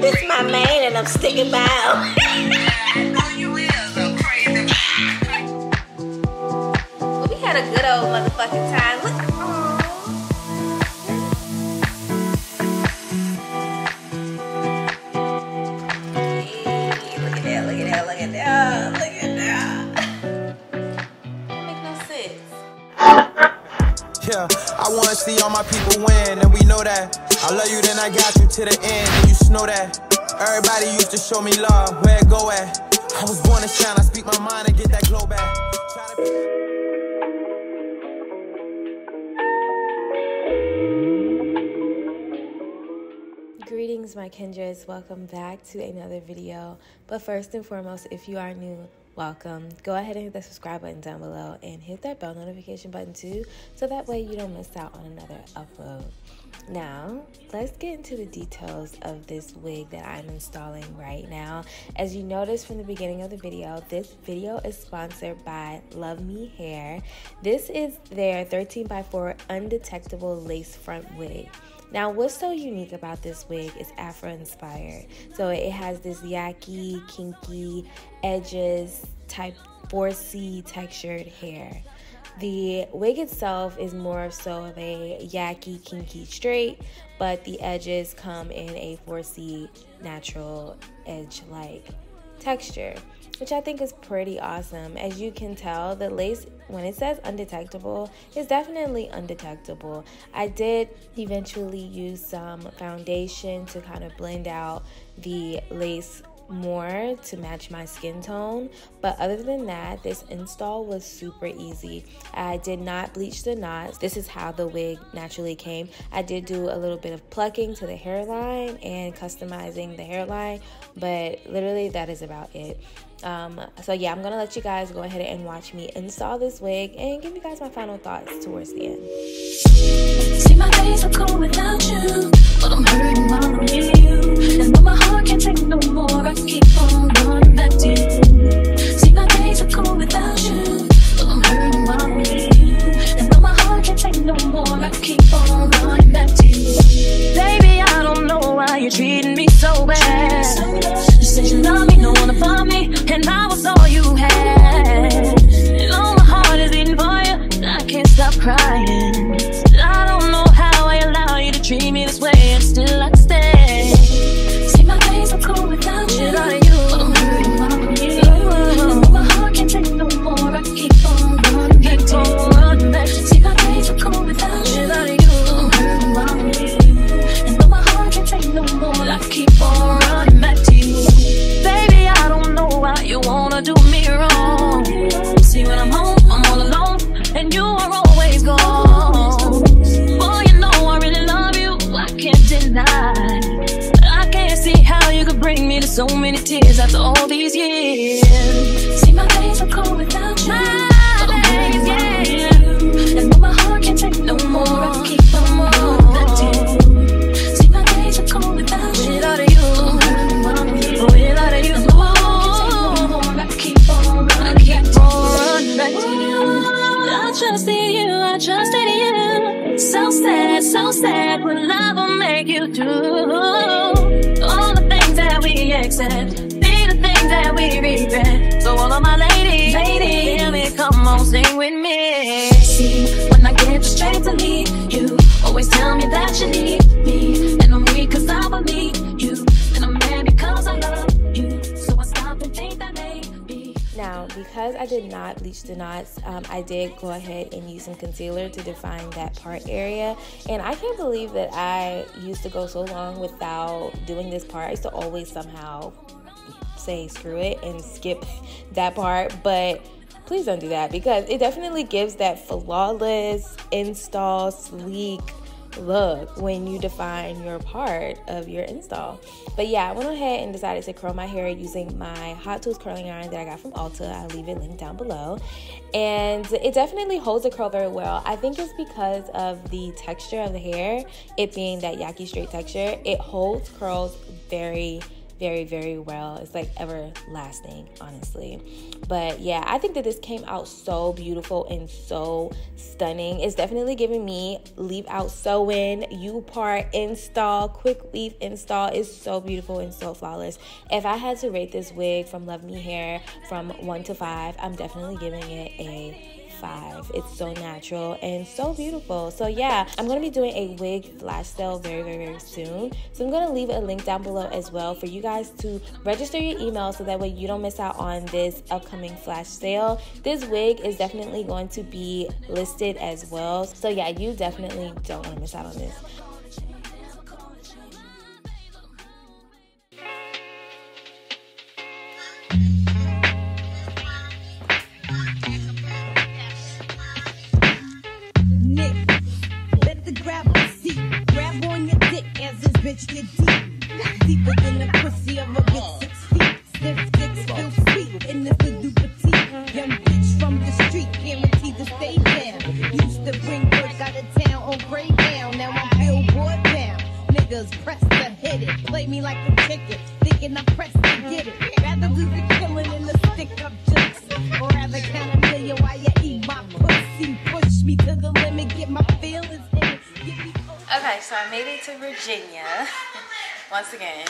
This my man and I'm sticking by him. Oh, you will go crazy. We had a good old motherfucking time. Look. Hey, look at that, look at that, look at that. Look at that. That make no sense. Yeah, I want to see all my people win, and we know that. I love you, then I got you to the end, and you know that. Everybody used to show me love, where it go at? I was born to shine, I speak my mind and get that glow back. Try to be Greetings, my kindreds. Welcome back to another video. But first and foremost, if you are new, welcome. Go ahead and hit that subscribe button down below and hit that bell notification button too, so that way you don't miss out on another upload. Now, let's get into the details of this wig that I'm installing right now. As you noticed from the beginning of the video, this video is sponsored by Love Me Hair. This is their 13x4 undetectable lace front wig. Now, what's so unique about this wig is Afro-inspired. So it has this yaki, kinky, edges, type 4C textured hair. The wig itself is more of so a yaki, kinky straight, but the edges come in a 4C natural edge-like texture, which I think is pretty awesome. As you can tell, the lace, when it says undetectable, is definitely undetectable. I did eventually use some foundation to kind of blend out the lace more to match my skin tone, but other than that, this install was super easy. I did not bleach the knots. This is how the wig naturally came. I did do a little bit of plucking to the hairline and customizing the hairline, but literally that is about it. So yeah, I'm gonna let you guys go ahead and watch me install this wig and give you guys my final thoughts towards the end. See, my days are cold without you, but I'm hurting when I'm leaving you. And my heart can't take no more, I keep on running back to you. See, my days are cold without you, but I'm hurting when I'm leaving you. And my heart can't take no more, I keep on running back to you. Baby, I don't know why you're treating me so bad. You said you love me, no one above me, and I was all you had. And all my heart is in for you, I can't stop crying. I don't know how I allow you to treat me this way, and still I stay. See, my days are cold without you, but I'm hurting when I'm with you. My heart can't take no more, I keep on running back to you. See, my days are cold without you, but I'm hurting when I'm with you. And my heart can't take no more, I keep on running back to you. Baby, I don't know why you wanna do me wrong. See, when I'm home, I'm all alone, and you are always gone. Boy, you know I really love you, I can't deny. I can't see how you could bring me to so many tears after all these years. See, my days are cold without you. My days, yeah. And my heart can't take no more, I keep on running back to you. See, my days are cold without you. Without you, without you, I trusted you, I trusted you. So sad what love will make you do. All the things that we accept be the things that we regret. So all of my ladies, hear me, come on, sing with me. See, when I get the strength to leave you, always tell me that you need me. And I'm weak cause I believe you, and I'm mad because I love you. So I stop and think that maybe. Now, because I did not bleach the knots, I did go ahead and use some concealer to define that part area. And I can't believe that I used to go so long without doing this part. I used to always somehow say screw it and skip that part, but please don't do that, because it definitely gives that flawless install, sleek look when you define your part of your install. But yeah, I went ahead and decided to curl my hair using my Hot Tools curling iron that I got from Ulta. I'll leave it linked down below. And it definitely holds the curl very well. I think it's because of the texture of the hair, it being that yaki straight texture, it holds curls very very, very well. It's like everlasting, honestly. But yeah, I think that this came out so beautiful and so stunning. It's definitely giving me leave out sewing, U-part install, quick weave install. It's so beautiful and so flawless. If I had to rate this wig from Love Me Hair from 1 to 5, I'm definitely giving it a 5. It's so natural and so beautiful. So yeah, I'm gonna be doing a wig flash sale very, very, very soon. So I'm gonna leave a link down below as well for you guys to register your email so that way you don't miss out on this upcoming flash sale. This wig is definitely going to be listed as well. So yeah, you definitely don't want to miss out on this. Okay, so I made it to Virginia once again.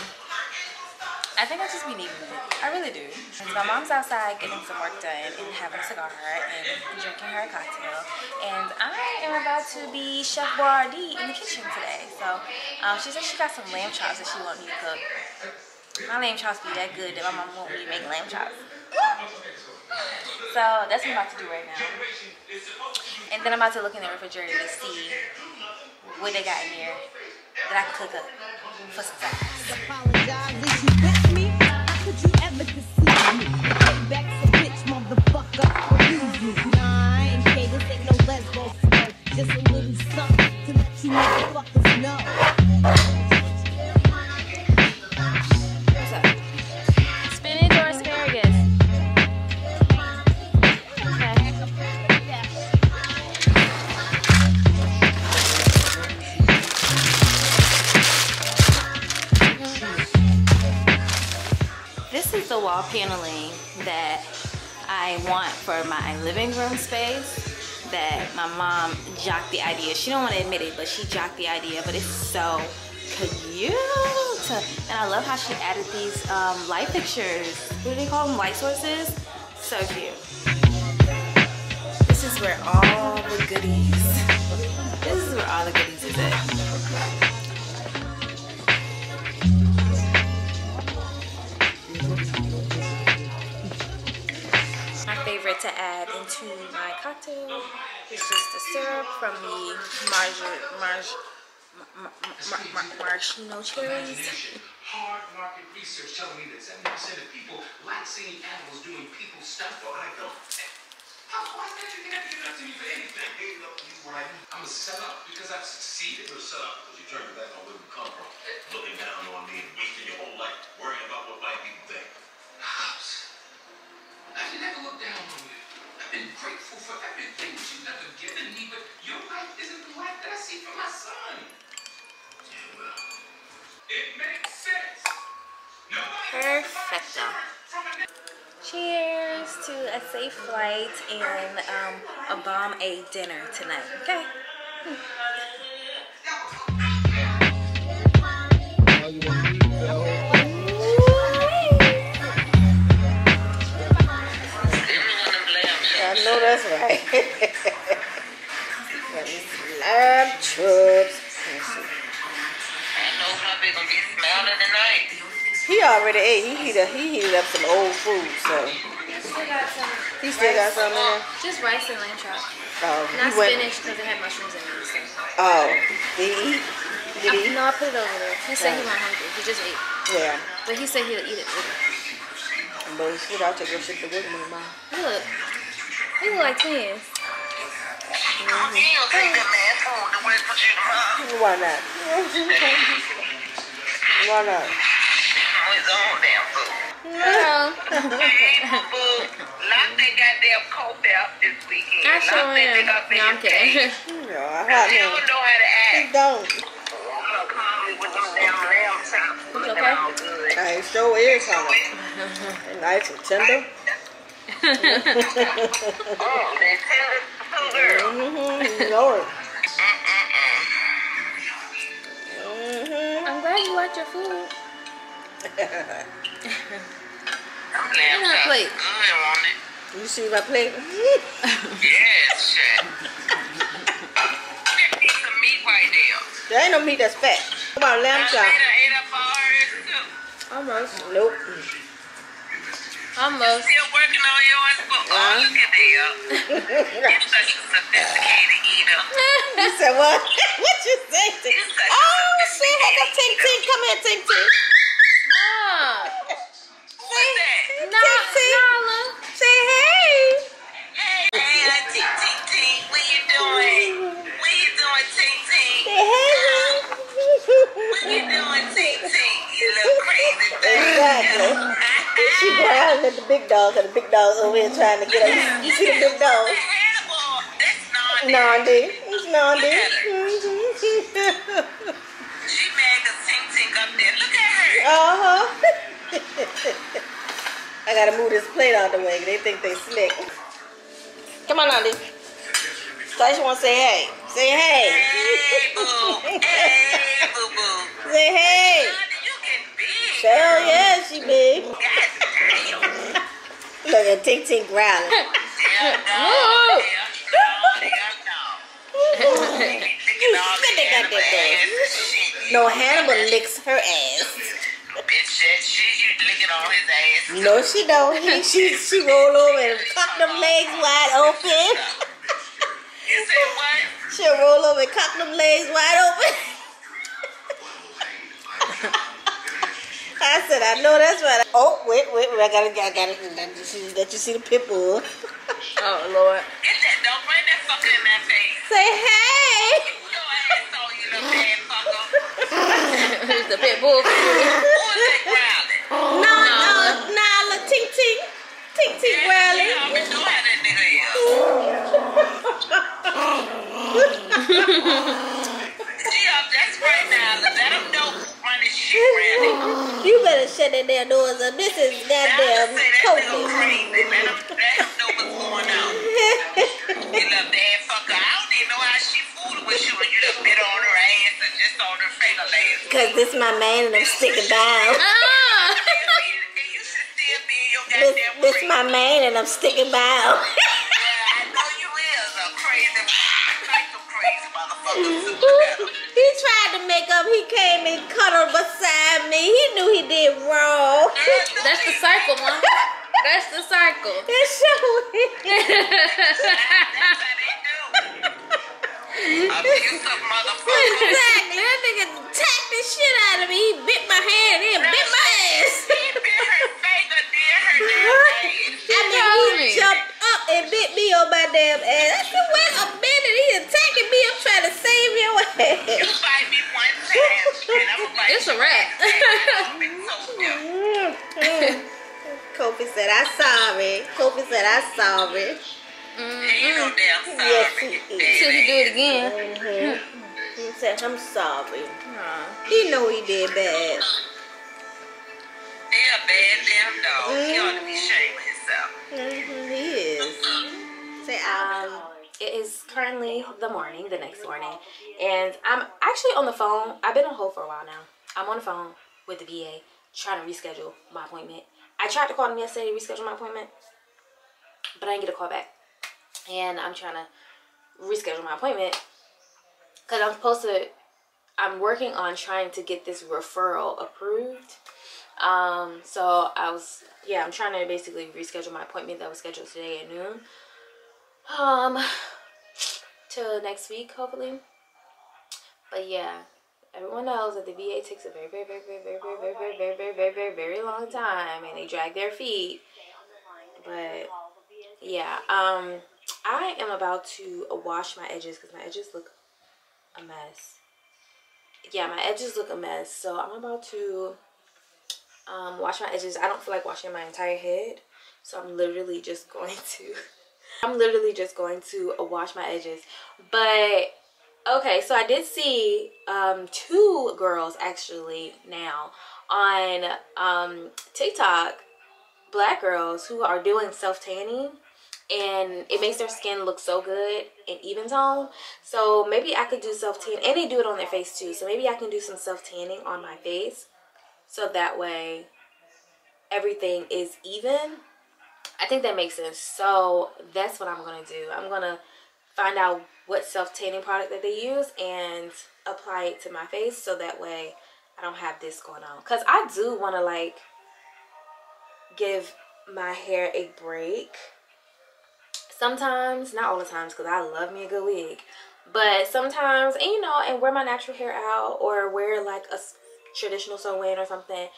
I think I just be needing it. I really do. So my mom's outside getting some work done and having a cigar and drinking her cocktail. And I am about to be Chef Boyardee in the kitchen today. So she said she got some lamb chops that she want me to cook. My lamb chops be that good that my mom won't let me make lamb chops. So that's what I'm about to do right now. And then I'm about to look in the refrigerator to see what they got in here that I can cook up for some time. Spinach or asparagus? The wall paneling that I want for my living room space that my mom jocked the idea. She don't want to admit it, but she jocked the idea, but it's so cute. And I love how she added these light fixtures. What do they call them? Light sources? So cute. This is where all the goodies. This is where all the goodies is at. To add into my cocktail is just the syrup from the maraschino cherries. Hard market research telling me that 70% of people like seeing animals doing people stuff. Or I go, how why did you think I could do that to me for anything? Hey, look, you right. I'm a set up because I've succeeded. You're a set up because you turned your back on where we come from. Looking down on me and wasting your whole life worrying about what white people think. I never look down on you. I've been grateful for everything you've ever given me, but your life isn't the life that I see for my son. Yeah, well, it makes sense. Perfecto. Cheers to a safe flight and a bomb-a dinner tonight, okay? That's right. Lamb chops. He already ate. He heated up some old food, so he still got some in there. Just rice and lamb chops. Oh, not spinach because it had mushrooms in it. So. Oh, did he eat? No, I put it over there. He said he wasn't hungry. He just ate. Yeah. But he said he'll eat it later. But he said I'll take your shit to with me, Mom. Look. He look like twins. Why not? Why not? His own damn food. No. Lock that goddamn coat out this weekend. I sure am. No, I'm kidding. No, I have him. He don't know how to act. He don't. Look, with them damn lamb chops. It's okay. All right, sure is, huh? They're nice and tender. Oh, they're tender too, girl. Mm-hmm, you know it. Mm-hmm. I'm glad you like your food. I'm my plate. I want it. You see my plate? Yes, shit. That piece of meat right there. There ain't no meat that's fat. What about lamb chop? Almost. Nope. Almost. You still working on yours, but oh, look at that. You're such a sophisticated eater. You said what? What you say? Oh, she had the ting-ting. Come here, ting-ting. What's that? Nala. Say hey. Hey, ting-ting. What you doing? What you doing, ting-ting? Say hey. What you doing, ting-ting? You look crazy. Exactly. She growling at the big dogs, and the big dogs over here trying to get her. You see the big dogs? That's Nandi. It's Nandi. She made the ting-ting up there. Look at her. I gotta move this plate out the way. They think they slick. Come on, Nandi. So I just want to say hey. Say hey. Hey, boo. Hey, boo-boo. Say hey. Hell yeah, she big. God damn. Look at Ting Ting growling. No, Hannibal licks her ass. Bitch, she's licking on his ass. No, she don't. She roll over and cock them legs wide open. You say what? She'll roll over and cock them legs wide open. I said, I know that's right. Oh, wait, I gotta let you see the pit bull. Oh, Lord. Get that, don't bring that fucker in my face. Say hey. Your asshole, you little bad fucker. Who's the pit bull? Who is that growling? Nah, ting ting. Ting ting growling. I already know how that nigga is. Gee up, that's right now. Let him know. You better shut that damn doors up. This is goddamn cozy. Man, I know what's going on. You little bad fucker. I don't even know how she fooled with you when you done bit on her ass and just on her finger legs. Cause this my man and I'm sticking down. You should still be in your goddamn this my man and I'm sticking by. Well, I know you is a crazy, like some crazy motherfuckers. He tried to make up. He came and cuddled beside me. He knew he did wrong. That's the cycle, Mom. That's the cycle. It sure is. That's how they do. Abusive motherfucker. Exactly. That nigga tapped the shit out of me. He bit my hand and bit my ass. He bit her finger, did her damn ass. I mean, he jumped up and bit me on my damn ass. I said, wait a minute. He attacking me. I'm trying to save your ass. You fight me one time, and I'm like, it's a wrap. Kofi said, I'm sorry. Kofi said, I'm sorry. Ain't no damn sorry. Yes, he is. Should he do it again? Mm-hmm. He said, I'm sorry. Aww. He know he did bad. They a bad damn dog. Mm-hmm. He ought to be ashamed of himself. Mm-hmm. He is. Say, it is currently the next morning, and I'm actually on the phone. I've been on hold for a while now. I'm on the phone with the VA trying to reschedule my appointment. I tried to call them yesterday to reschedule my appointment, but I didn't get a call back. And I'm trying to reschedule my appointment because I'm working on trying to get this referral approved. So I'm trying to basically reschedule my appointment that was scheduled today at noon. Till next week, hopefully. But yeah, everyone knows that the VA takes a very, very, very, very, very, very, very, very, very, very, very, very long time, and they drag their feet. But yeah, I am about to wash my edges because my edges look a mess. Yeah, my edges look a mess, so I'm about to wash my edges. I don't feel like washing my entire head, so I'm literally just going to wash my edges. But Okay, so I did see two girls actually now on TikTok, black girls who are doing self-tanning, and it makes their skin look so good and even tone. So maybe I could do self-tan, and they do it on their face too, so maybe I can do some self-tanning on my face so that way everything is even. I think that makes sense. So that's what I'm gonna do. I'm gonna find out what self-tanning product that they use and apply it to my face so that way I don't have this going on, because I do want to like give my hair a break sometimes, not all the times, because I love me a good wig, but sometimes, and you know, and wear my natural hair out, or wear like a traditional sew-in or something,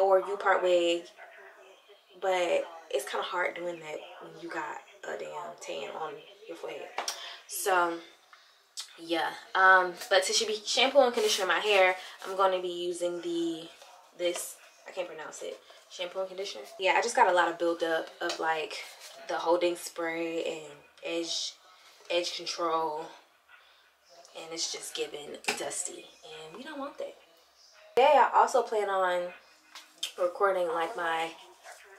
or U-part wig. But it's kind of hard doing that when you got a damn tan on your forehead. So yeah, but to be shampoo and conditioner my hair, I'm going to be using this, I can't pronounce it, shampoo and conditioner. Yeah, I just got a lot of buildup of like the holding spray and edge control, and it's just giving dusty, and we don't want that. Today I also plan on recording like my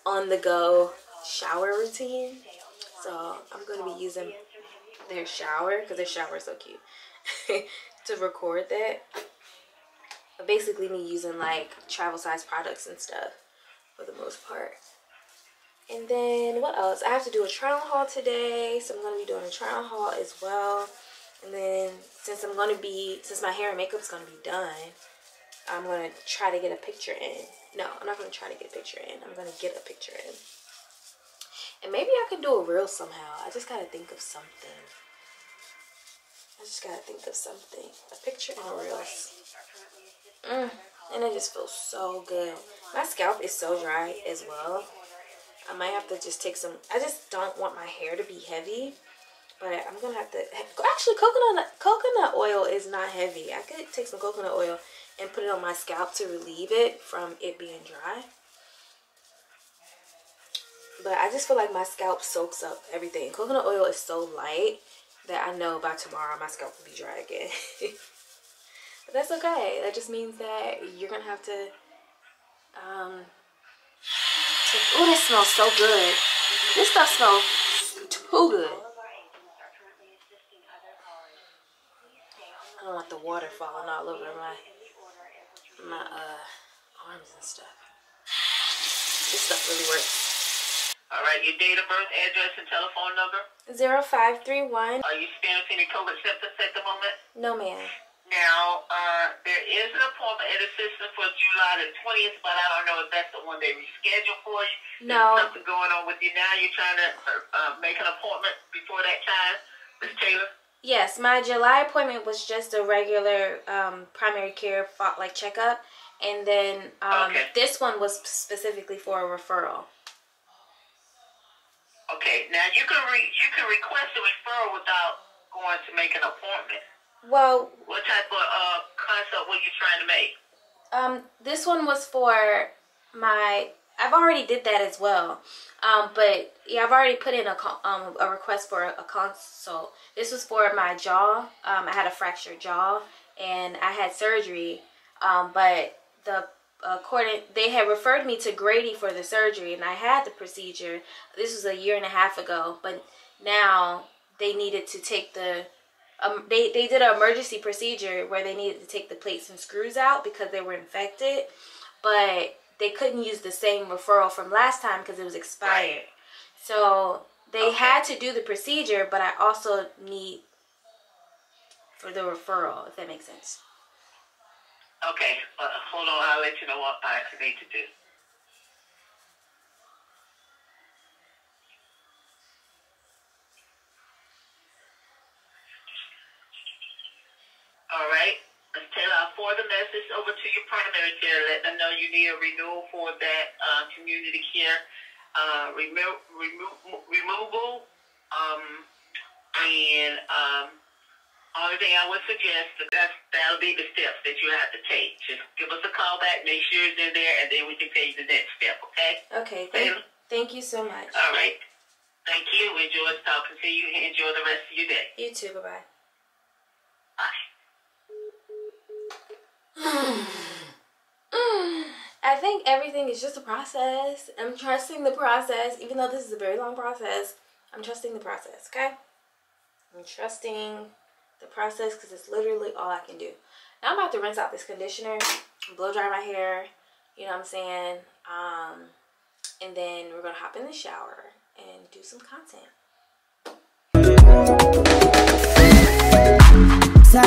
on-the-go shower routine, so I'm going to be using their shower, because their shower is so cute, to record that. But basically me using like travel size products and stuff for the most part. And then what else? I have to do a try on haul today, so I'm going to be doing a try on haul as well. And then since my hair and makeup is going to be done, I'm going to try to get a picture in. No, I'm not going to try to get a picture in. I'm going to get a picture in. And maybe I can do a reel somehow. I just got to think of something. A picture and a reel. And it just feels so good. My scalp is so dry as well. I might have to just take some. I just don't want my hair to be heavy. But I'm going to have to. Actually, coconut oil is not heavy. I could take some coconut oil and put it on my scalp to relieve it from it being dry. But I just feel like my scalp soaks up everything. Coconut oil is so light that I know by tomorrow my scalp will be dry again. But that's okay. That just means that you're going to have to oh, this smells so good. This stuff smells too good. I don't want the water falling all over my arms and stuff. This stuff really works. All right, your date of birth, address, and telephone number? 0531. Are you experiencing any COVID symptoms at the moment? No, ma'am. Now, there is an appointment at a system for July the 20th, but I don't know if that's the one they rescheduled for you. No. There's something going on with you now. You're trying to make an appointment before that time, Ms. Taylor? Yes, my July appointment was just a regular primary care like checkup, and then okay. This one was specifically for a referral. Okay, now you can request a referral without going to make an appointment. Well, what type of consult were you trying to make? This one was for my. I've already did that as well, but yeah, I've already put in a request for a consult. This was for my jaw. I had a fractured jaw, and I had surgery. But they had referred me to Grady for the surgery, and I had the procedure. This was a year and a half ago, but now they needed to take the. They did an emergency procedure where they needed to take the plates and screws out because they were infected, but. They couldn't use the same referral from last time because it was expired. Right. So they had to do the procedure, but I also need for the referral, if that makes sense. Okay. Hold on. I'll let you know what I need to do. All right. Ms. Taylor, I'll forward the message over to your primary care. Let them know you need a renewal for that community care removal. Only thing I would suggest, that'll be the steps that you have to take. Just give us a call back, make sure it's in there, and then we can take the next step, okay? Okay. Thank you so much. All right. Thank you. Enjoy talking to you. Enjoy the rest of your day. You too. Bye-bye. I think everything is just a process. I'm trusting the process. Even though this is a very long process, I'm trusting the process, okay? I'm trusting the process because it's literally all I can do. Now I'm about to rinse out this conditioner, blow dry my hair, you know what I'm saying? And then we're going to hop in the shower and do some content. The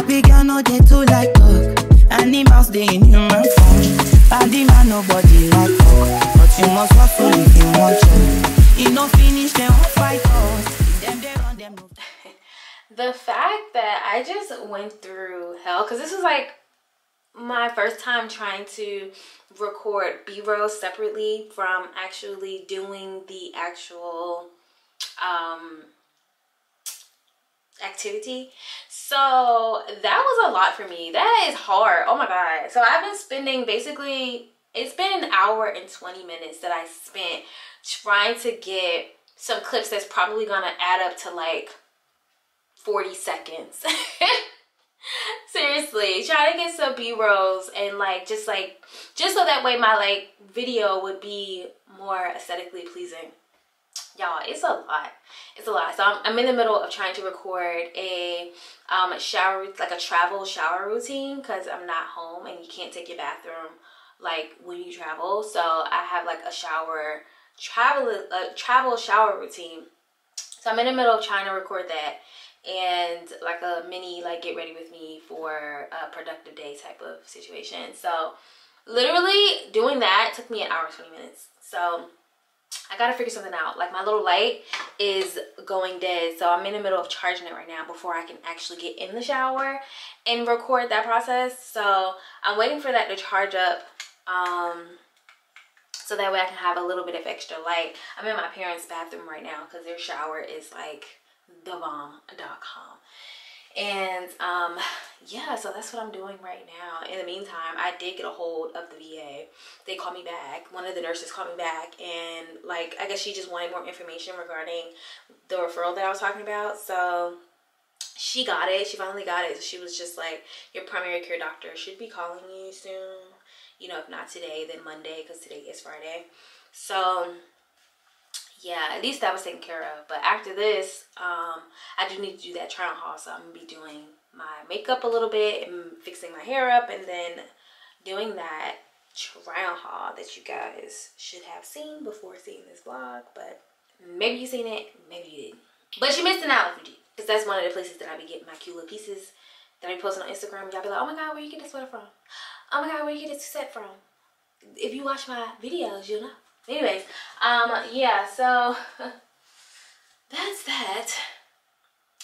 fact that I just went through hell, because this was like my first time trying to record B-roll separately from actually doing the actual activity. So that was a lot for me. That is hard. Oh my god. So I've been spending basically, it's been an hour and 20 minutes that I spent trying to get some clips that's probably gonna add up to like 40 seconds. Seriously, try to get some B-rolls and like just so that way my like video would be more aesthetically pleasing. Y'all, it's a lot. It's a lot. So I'm in the middle of trying to record a shower, like a travel shower routine, because I'm not home and you can't take your bathroom like when you travel. So I have like a shower travel shower routine. So I'm in the middle of trying to record that and like a mini like get ready with me for a productive day type of situation. So literally doing that took me an hour and 20 minutes. So I gotta figure something out. Like my little light is going dead, so I'm in the middle of charging it right now before I can actually get in the shower and record that process. So I'm waiting for that to charge up so that way I can have a little bit of extra light. I'm in my parents' bathroom right now because their shower is like thebomb.com. And yeah, so that's what I'm doing right now. In the meantime, I did get a hold of the VA. They called me back. One of the nurses called me back and like I guess she just wanted more information regarding the referral that I was talking about. So she got it. She finally got it. She was just like, your primary care doctor should be calling you soon. You know, if not today, then Monday, because today is Friday. So yeah, at least that was taken care of. But after this, I do need to do that try on haul. So I'm gonna be doing my makeup a little bit and fixing my hair up and then doing that try on haul that you guys should have seen before seeing this vlog. But maybe you seen it, maybe you didn't. But you missed an out if you did. Because that's one of the places that I be getting my cute little pieces that I be posting on Instagram. Y'all be like, oh my god, where you get this sweater from? Oh my god, where you get this set from? If you watch my videos, you'll know. Anyways, yeah, so that's that.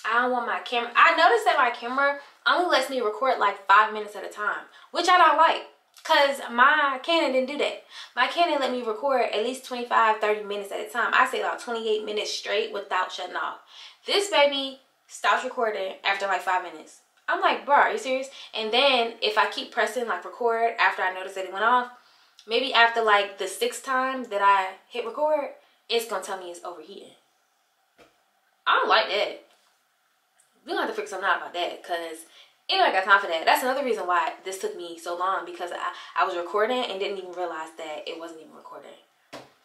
I don't want my camera. I noticed that my camera only lets me record like 5 minutes at a time, which I don't like because my Canon didn't do that. My Canon let me record at least 25, 30 minutes at a time. I say about 28 minutes straight without shutting off. This baby stops recording after like 5 minutes. I'm like, bro, are you serious? And then if I keep pressing like record after I notice that it went off, maybe after like the 6th time that I hit record, it's gonna tell me it's overheating. I don't like that. We're gonna have to figure something out about that because anybody got time for that. That's another reason why this took me so long, because I was recording and didn't even realize that it wasn't even recording.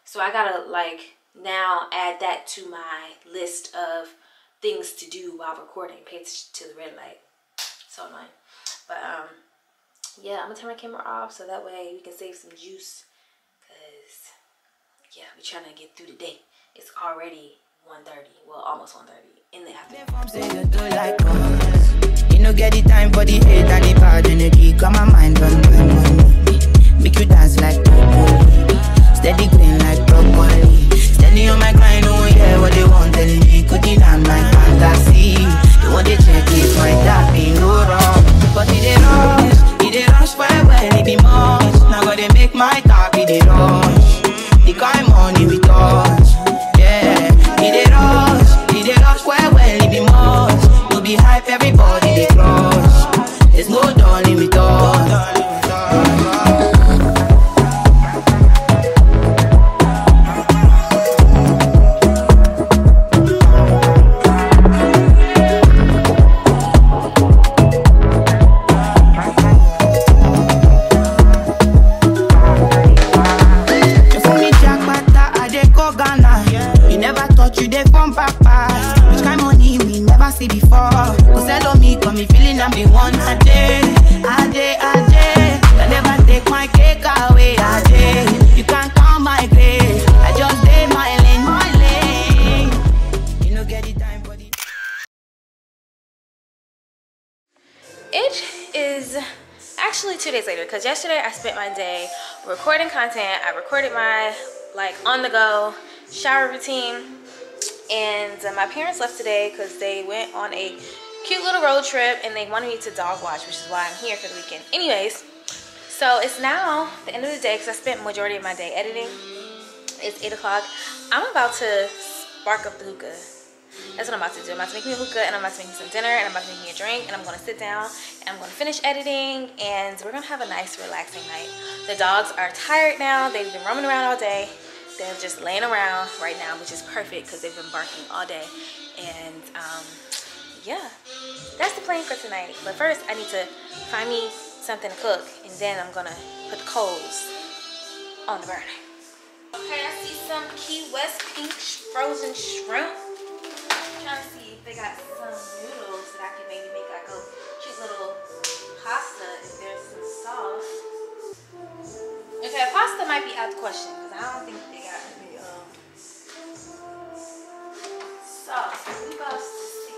So I gotta like now add that to my list of things to do while recording. Pay attention to the red light. So annoying. But yeah, I'm gonna turn my camera off so that way we can save some juice, because yeah, we're trying to get through the day. It's already 1:30, well almost 1:30 in the afternoon. You know, get the time for the hate and the bad energy. Got my mind run money, make you dance like steady green like broccoli. Standing on my grind, oh yeah, what they want telling me. Cooking on my fantasy, the one they check is my that be no wrong, but it ain't wrong. They rush where it be much. Now go they make my top, they rush. The kind money we touch. Yeah, they rush where it be much. No be hype, everybody they crush. There's no dolly we touch. 2 days later, because yesterday I spent my day recording content. I recorded my like on the go shower routine, and my parents left today because they went on a cute little road trip and they wanted me to dog watch, which is why I'm here for the weekend. Anyways, so it's now the end of the day because I spent majority of my day editing. It's 8 o'clock. I'm about to spark up the hookah. That's what I'm about to do. I'm about to make me a hookah, and I'm about to make me some dinner, and I'm about to make me a drink, and I'm going to sit down, and I'm going to finish editing, and we're going to have a nice relaxing night. The dogs are tired now. They've been roaming around all day. They're just laying around right now, which is perfect because they've been barking all day. And yeah, that's the plan for tonight. But first, I need to find me something to cook, and then I'm going to put the coals on the burner. Okay, I see some Key West pink frozen shrimp. Trying to see if they got some noodles that I can maybe make like a cute little pasta if there's some sauce. Okay, pasta might be out the question because I don't think they got any sauce. We got to see.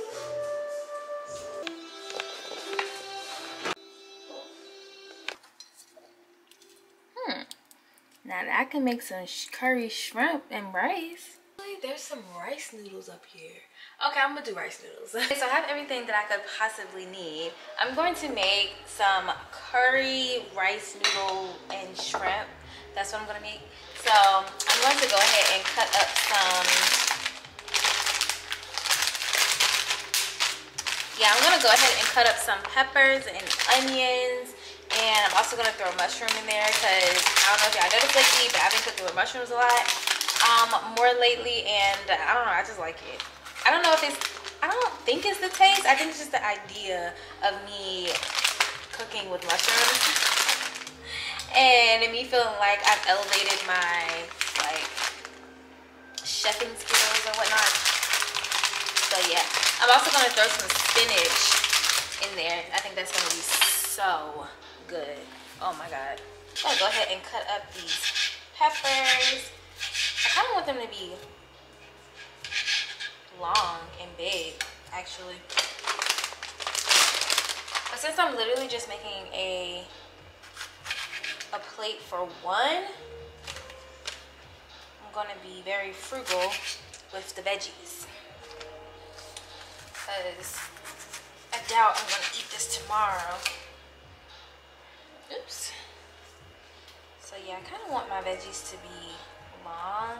Now that I can make some curry shrimp and rice. There's some rice noodles up here. Okay, I'm gonna do rice noodles. Okay, so I have everything that I could possibly need. I'm going to make some curry rice noodle and shrimp. That's what I'm gonna make. So I'm going to go ahead and cut up some. Yeah, I'm gonna go ahead and cut up some peppers and onions. And I'm also gonna throw mushroom in there because I don't know if y'all noticed lately, but I've been cooking with mushrooms a lot. More lately, and I don't know, I just like it. I don't know if it's, I don't think it's the taste. I think it's just the idea of me cooking with mushrooms and me feeling like I've elevated my like chefing skills or whatnot. So yeah, I'm also gonna throw some spinach in there. I think that's gonna be so good. Oh my God. I'm gonna go ahead and cut up these peppers. I kind of want them to be long and big, actually. But since I'm literally just making a plate for one, I'm going to be very frugal with the veggies. Because I doubt I'm going to eat this tomorrow. Oops. So yeah, I kind of want my veggies to be long,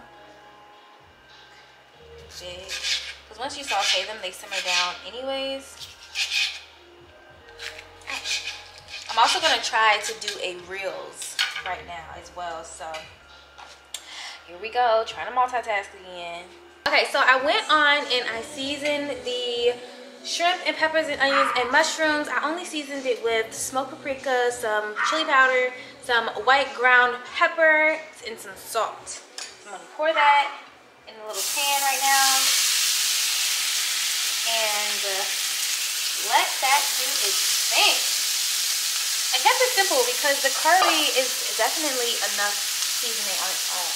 big, because once you saute them, they simmer down anyways. I'm also going to try to do a reels right now as well, so here we go, trying to multitask again. Okay, so I went on and I seasoned the shrimp and peppers and onions and mushrooms. I only seasoned it with smoked paprika, some chili powder, some white ground pepper, and some salt. I'm gonna pour that in a little pan right now and let that do its thing. I kept it simple because the curry is definitely enough seasoning on its own.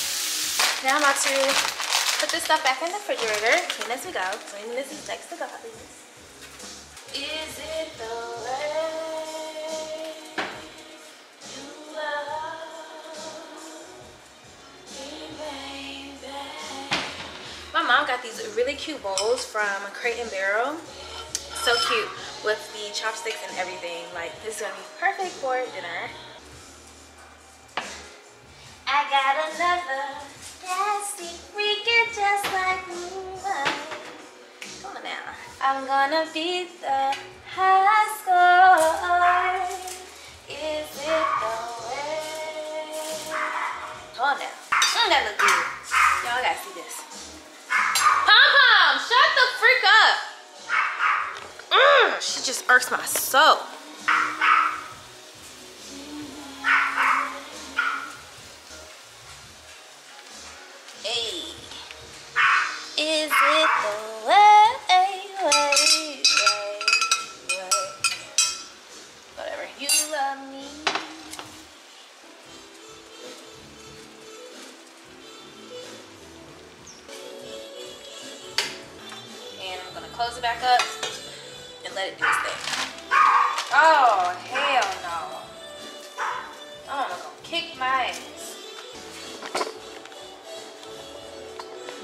Now I'm about to put this stuff back in the refrigerator, clean as we go. Clean this is next to God. Is it the way you love me, baby? My mom got these really cute bowls from Crate and Barrel. So cute with the chopsticks and everything. Like, this is gonna be perfect for dinner. I got another nasty freaking just like me. Come on now. I'm gonna beat the high score. Is it the way? Come on now. That look good. Y'all gotta see this. Pom Pom, shut the freak up. She just irks my soul. Hey. Is it the way? Whatever. You love me. And I'm gonna close it back up and let it do its thing. Oh hell no. kick my ass.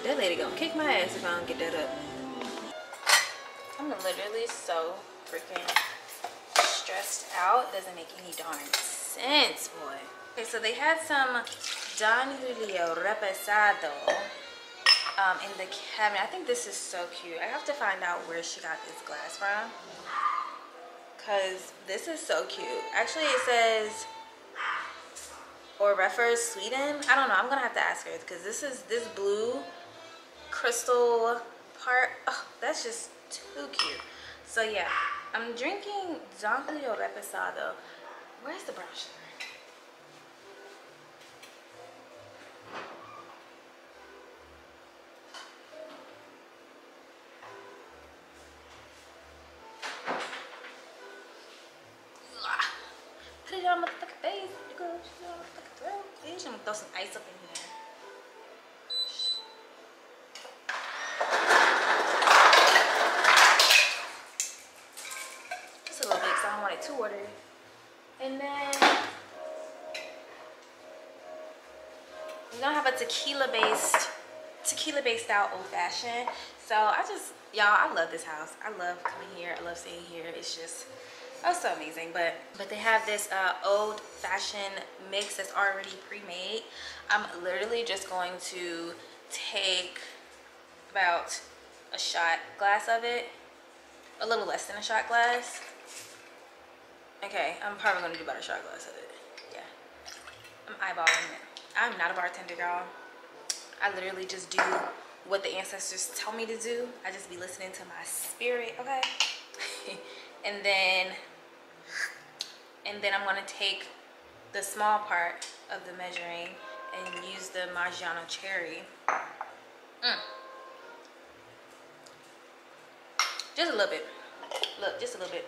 That lady gonna kick my ass if I don't get that up. I'm literally so freaking stressed out. Doesn't make any darn sense, boy. Okay, so they had some Don Julio Reposado in the cabinet. I think this is so cute. I have to find out where she got this glass from, because this is so cute. Actually, it says or refers Sweden. I don't know. I'm gonna have to ask her, because this is this blue crystal part. Oh, that's just too cute. So yeah, I'm drinking Don Julio Reposado. Where's the brochure? Put it on my fucking face, girl. She's on my fucking throat, bitch. I'm gonna throw some ice up in here. Just a little bit, so I don't want it too watery. And then we're gonna have a tequila-based style old-fashioned. So I just, y'all, I love this house. I love coming here. I love staying here. It's just, oh, so amazing. But they have this old-fashioned mix that's already pre-made. I'm literally just going to take about a shot glass of it, a little less than a shot glass. Okay, I'm probably gonna do about a shot glass of it. Yeah, I'm eyeballing it. I'm not a bartender, y'all. I literally just do what the ancestors tell me to do. I just be listening to my spirit, okay? And then I'm gonna take the small part of the measuring and use the Margiano cherry. Just a little bit. Look, just a little bit.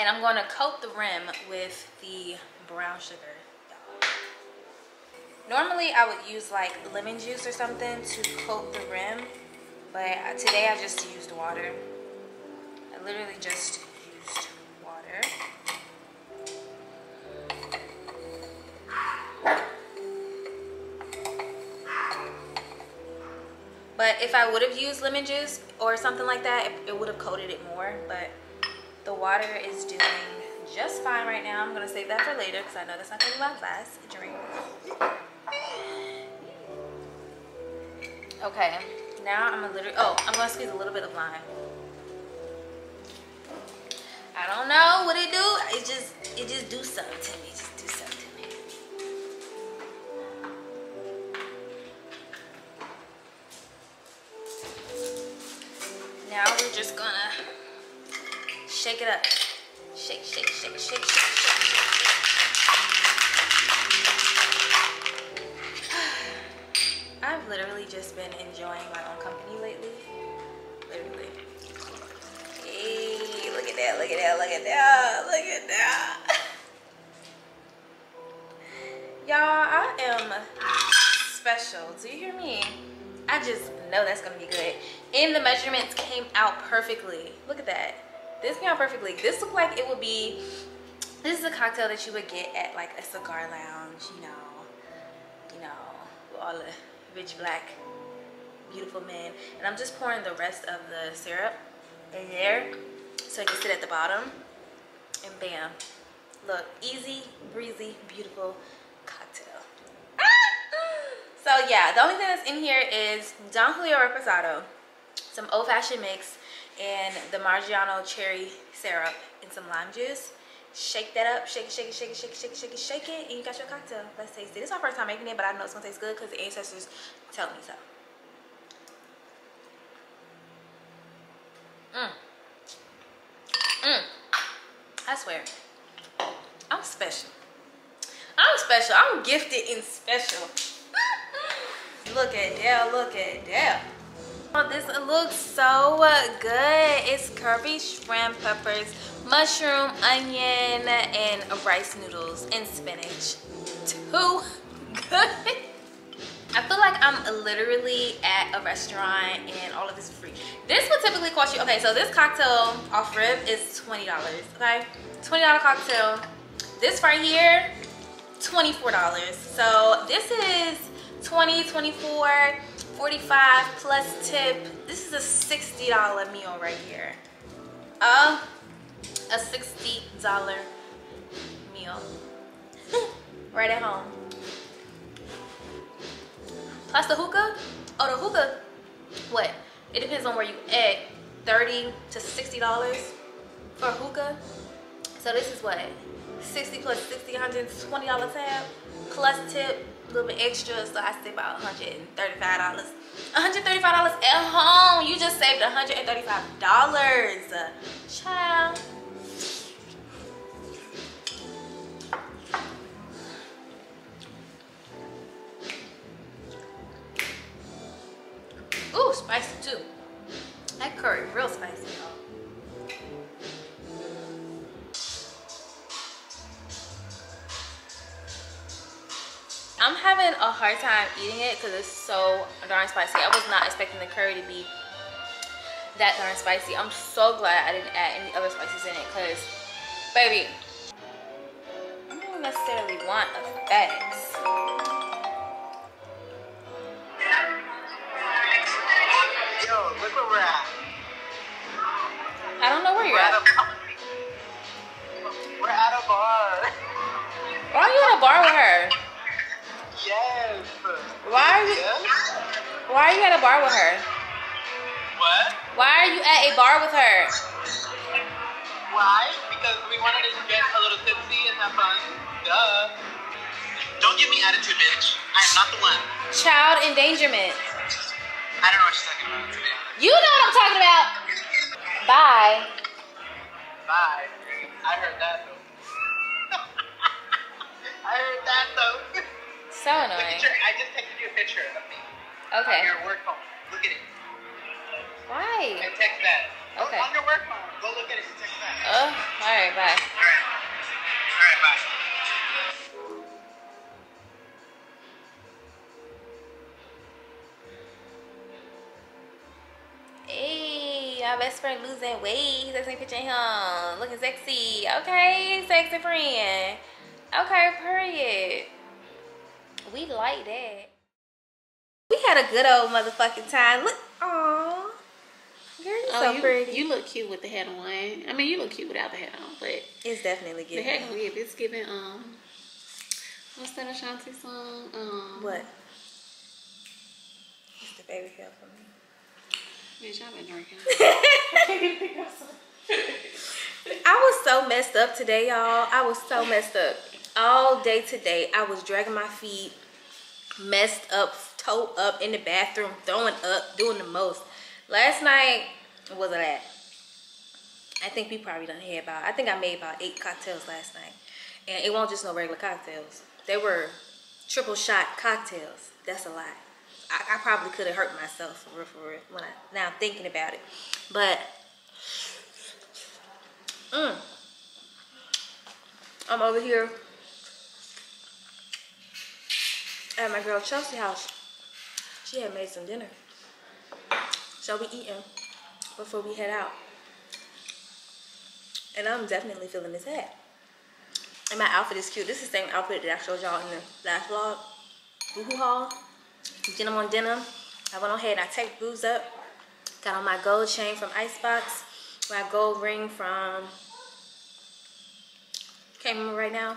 And I'm gonna coat the rim with the brown sugar. Normally I would use like lemon juice or something to coat the rim, but today I just used water. I literally just used water. But if I would have used lemon juice or something like that, it would have coated it more. But the water is doing just fine right now. I'm gonna save that for later, because I know that's not gonna be my last drink. Okay, now I'm literally, oh, I'm gonna squeeze a little bit of lime. I don't know what it do. It just do something to me. Just do something to me. Now we're just gonna shake it up. Shake, shake, shake, shake, shake, shake. I've literally just been enjoying my own company lately. Literally. Hey, look at that, look at that, look at that, look at that. Y'all, I am special. Do you hear me? I just know that's gonna be good. And the measurements came out perfectly. Look at that. This came out perfectly. This looked like it would be, this is a cocktail that you would get at like a cigar lounge, you know, with all the rich black, beautiful men. And I'm just pouring the rest of the syrup in there so it can sit at the bottom. And bam, look, easy, breezy, beautiful cocktail. Ah! So yeah, the only thing that's in here is Don Julio Reposado, some old fashioned mix, and the Margiano cherry syrup and some lime juice. Shake that up, shake it, shake it, shake it, shake it, shake it, shake it, shake it, and you got your cocktail. Let's taste it. This is my first time making it, but I know it's gonna taste good because the ancestors tell me so. I swear, I'm special. I'm special. I'm gifted and special. Look at that, look at that. Oh, this looks so good. It's curry shrimp, peppers, mushroom, onion, and rice noodles and spinach. Too good. I feel like I'm literally at a restaurant and all of this is free. This would typically cost you, okay, so this cocktail off rip is $20, okay? $20 cocktail. This right here $24. So this is 20, 24, 45 plus tip. This is a $60 meal right here. A $60 meal right at home. Plus the hookah. Oh, the hookah. What? It depends on where you at. $30 to $60 for hookah. So this is what? 60 plus 60, $120 tab, plus tip, a little bit extra, so I save about $135. $135 at home. You just saved $135. Child. Ooh, spicy too. That curry, real spicy, y'all. I'm having a hard time eating it because it's so darn spicy. I was not expecting the curry to be that darn spicy. I'm so glad I didn't add any other spices in it because, baby, I don't necessarily want a fat. I don't know where you're at. We're at a bar. Why are you at a bar with her? Yes. Why are you at a bar with her? What? Why are you at a bar with her? Why? Because we wanted to get a little tipsy and have fun. Duh. Don't give me attitude, bitch. I am not the one. Child endangerment. I don't know what you're talking about today. You know what I'm talking about. Bye. Bye. I heard that though. I heard that though. So annoying. Picture, I just texted you a picture of me. Okay. On your work phone. Look at it. Why? And text that. Okay. On your work phone. Go look at it and text that. Oh, all right, bye. All right. All right, bye. My best friend losing weight. That's a picture of him looking sexy. Okay, sexy friend. Okay, period. We like that. We had a good old motherfucking time. Look, aw, girl, you're so pretty. You look cute with the hat on. I mean, you look cute without the hat on, but it's definitely giving. The hat gonna give. It's giving. What's that Ashanti song? What? It's the baby hair for me. Bitch, I've been drinking. I was so messed up today, y'all. I was so messed up. All day today, I was dragging my feet, messed up, toe up in the bathroom, throwing up, doing the most. Last night, what was that? I think we probably done had about, I think I made about 8 cocktails last night. And it wasn't just no regular cocktails. They were triple shot cocktails. That's a lot. I probably could have hurt myself for real, when I now thinking about it, but I'm over here at my girl Chelsea's house. She had made some dinner, so we eating before we head out, and I'm definitely feeling this hat. And my outfit is cute. This is the same outfit that I showed y'all in the last vlog, Boohoo haul. Denim on denim. I went ahead and I taped boobs up. Got on my gold chain from Icebox. My gold ring from... Can't remember right now.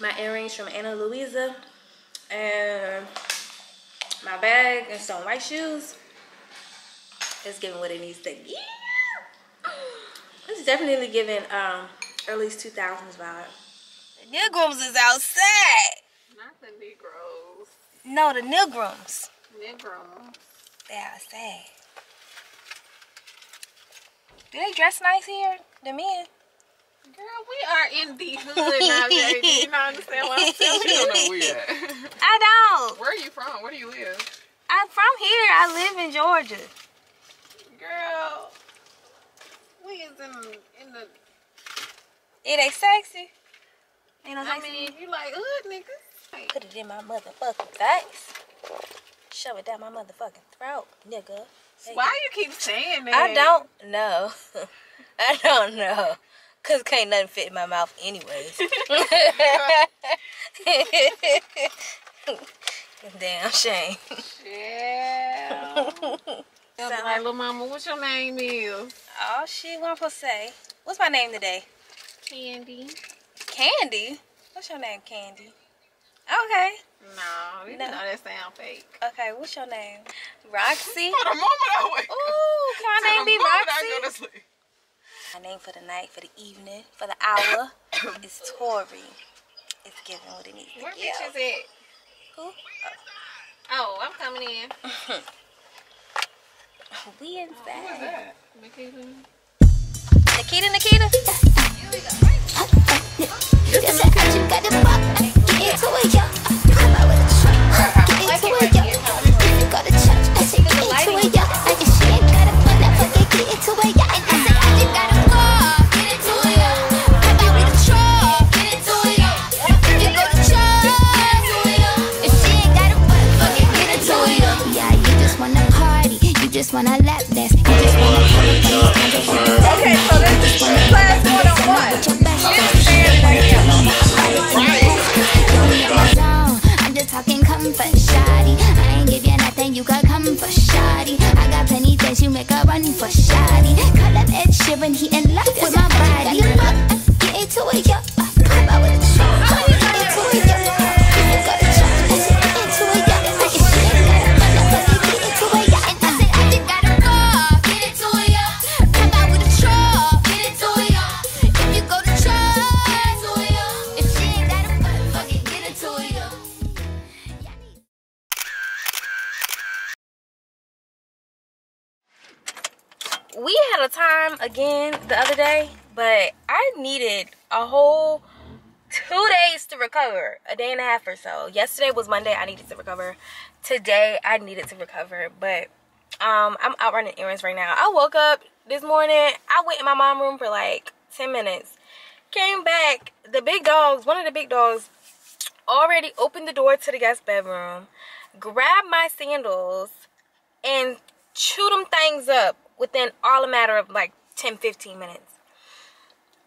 My earrings from Ana Luisa. And my bag and some white shoes. It's giving what it needs to give. It's definitely giving early 2000s vibe. The Negroes is outside. Not the Negroes. No, the Negroes. Negroes. They outside. Do they dress nice here? The men? Girl, we are in the hood now, baby. You know what I'm saying? Well, you don't know where you at. I don't. Where are you from? Where do you live? I'm from here. I live in Georgia. Girl, we is in the... It ain't sexy. Ain't no sexy. I mean, you like hood niggas. Put it in my motherfucking face. Shove it down my motherfucking throat, nigga. Hey. Why you keep saying that? I don't know. I don't know. Cause can't nothing fit in my mouth anyways. shame. Yeah. So like, little mama, what your name is? Oh, shit, what I'm supposed to say? What's my name today? Candy. Candy? What's your name, Candy? Okay. No, you know that sound fake. Okay, what's your name? Roxy? For the moment I wake up. Ooh, can my name be Roxy? I go to sleep. My name for the night, for the evening, for the hour is Tori. It's giving what it needs to give. Where bitch is it? Who? Oh, I'm coming in. We inside. Oh, who is that? Nikita? Nikita, Nikita? Here we go. This is what you got to fuck. Get to it, yo. I'm out with a truck. Get to it, yo. If you go to church, I say get to it, yo. Like if she ain't got a plan, I fucking get into it, yo. And I say I just got a call. Just wanna lap dance. Okay, so this is class 101. This is right here. I'm just talking comfort, shawty. I ain't give you nothing, you got comfort, shawty. I got plenty things, you make a run for shawty. Call up Ed Sheeran, he in love with my body. Get into it, yo. I'm out with a truck. Get into it, yo. We had a time again the other day, but I needed a whole 2 days to recover, a day and a half or so. Yesterday was Monday, I needed to recover. Today, I needed to recover, but I'm out running errands right now. I woke up this morning, I went in my mom's room for like 10 minutes, came back, the big dogs, one of the big dogs already opened the door to the guest bedroom, grabbed my sandals, and chewed them things up. Within all a matter of like 10-15 minutes.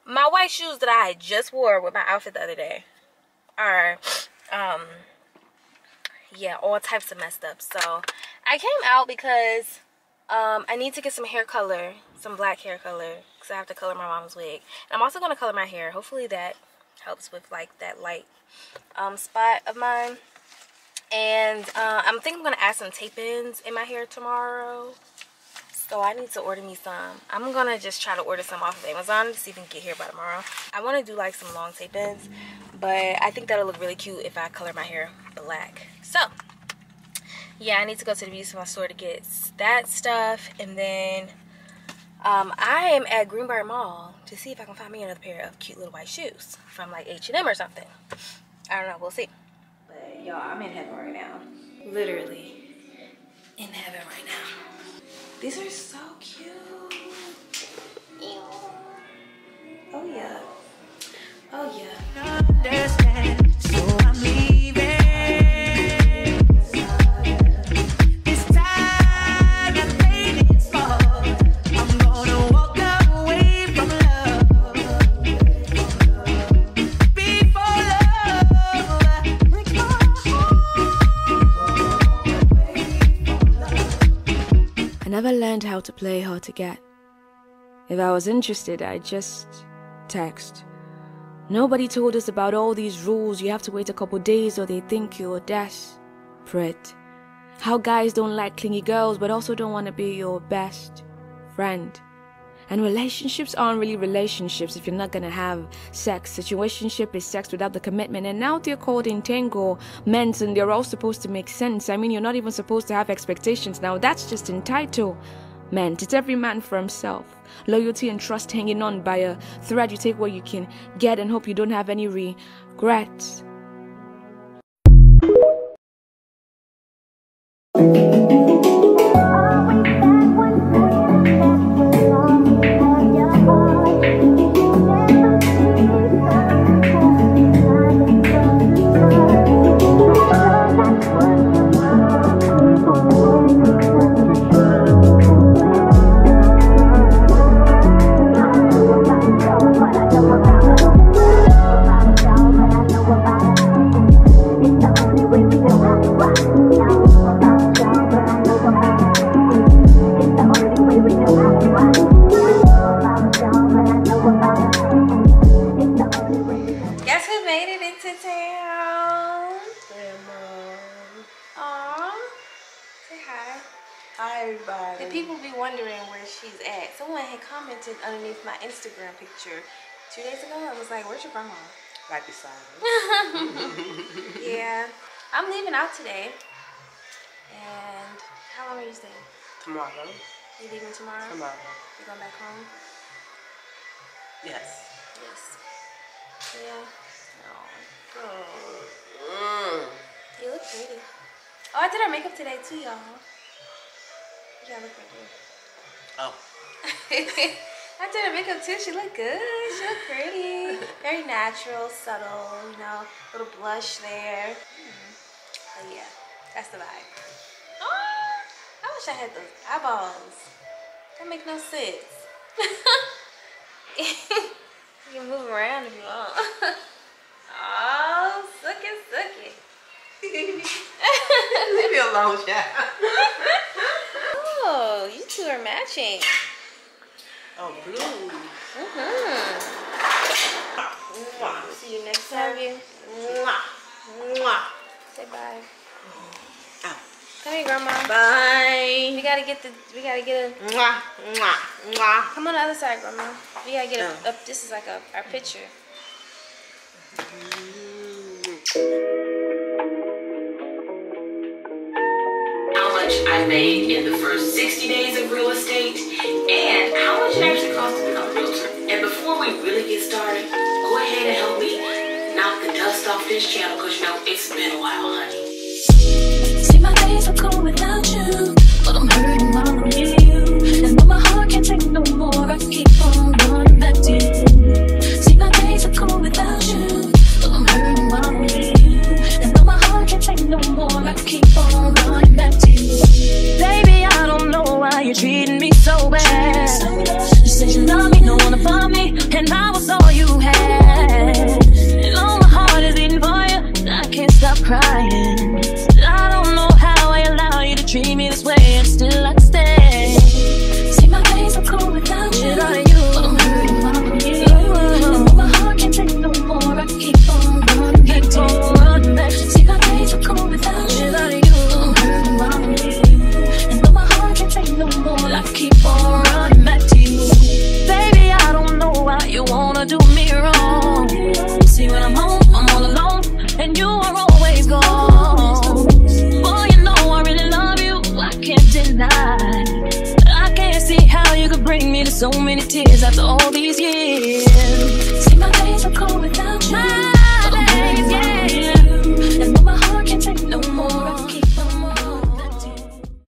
My white shoes that I had just wore with my outfit the other day are yeah, all types of messed up. So I came out because I need to get some hair color, some black hair color, because I have to color my mom's wig. And I'm also going to color my hair. Hopefully that helps with like that light spot of mine. And I'm thinking I'm going to add some tape-ins in my hair tomorrow. So I need to order me some. I'm going to just try to order some off of Amazon to see if I can get here by tomorrow. I want to do like some long tape-ins, but I think that'll look really cute if I color my hair black. So, yeah, I need to go to the beauty supply store to get that stuff. And then I am at Greenbrier Mall to see if I can find me another pair of cute little white shoes from like H&M or something. I don't know. We'll see. But, y'all, I'm in heaven right now. Literally in heaven right now. These are so cute. Oh yeah. Oh yeah. Understand, so I'm leaving. It's time I made it fall. I'm gonna walk away from love. Before love breaks my heart. I never learned how to play hard to get. If I was interested, I'd just text. Nobody told us about all these rules. You have to wait a couple days or they think you're desperate. How guys don't like clingy girls but also don't want to be your best friend. And relationships aren't really relationships if you're not gonna have sex. Situationship is sex without the commitment. And now they're called entanglements and they're all supposed to make sense. I mean, you're not even supposed to have expectations now. That's just entitlement. It's every man for himself. Loyalty and trust hanging on by a thread. You take what you can get and hope you don't have any regrets. Everybody. The people be wondering where she's at. Someone had commented underneath my Instagram picture 2 days ago. I was like, where's your grandma? Right beside her. Yeah. I'm leaving out today. And how long are you staying? Tomorrow. You leaving tomorrow? Tomorrow. You going back home? Yes. Yes. Yeah. Oh. Oh. You look pretty. Oh, I did our makeup today too, y'all. You gotta look pretty. Oh. I did her makeup too. She looked good. She looked pretty. Very natural, subtle, you know, little blush there. But yeah, that's the vibe. Oh, I wish I had those eyeballs. That make no sense. You can move around if you want. Oh, suck it, suck it. Leave me alone, child. Oh, you two are matching. Oh, blue. Mm-hmm. See you next time. You. Say bye. Oh. Come here, grandma. Bye. We gotta get a. Come on the other side, grandma. We gotta get up. Oh. This is like our picture. How much I made in the first 60 days of real estate and how much it actually costs to become a realtor. And before we really get started, go ahead and help me knock the dust off this channel because you know it's been a while, honey. See my days are cold without you, but I'm hurting while I'm near you. And my heart can't take no more, I keep on running back to you. See my days are cold without you, but I'm hurting while I'm near you. And my heart can't take no more, I keep on running back to you. Baby, I don't know why you're treating me so bad. You said you love me, don't wanna buy me, and I was all you had. And all my heart is beating for you, and I can't stop crying. I don't know how I allow you to treat me this way, and still I stay. See my days are cold without you, but I'm hurting while I'm near you. And my heart can't take no more, I keep on running back to you. See my days are cold without you, but I'm hurting while I'm near you. And my heart can't take no more, I keep on running back to you. Baby, I don't know why you wanna do me wrong. See when I'm home, I'm all alone, and you are always gone. I can't see how you could bring me to so many tears after all these years.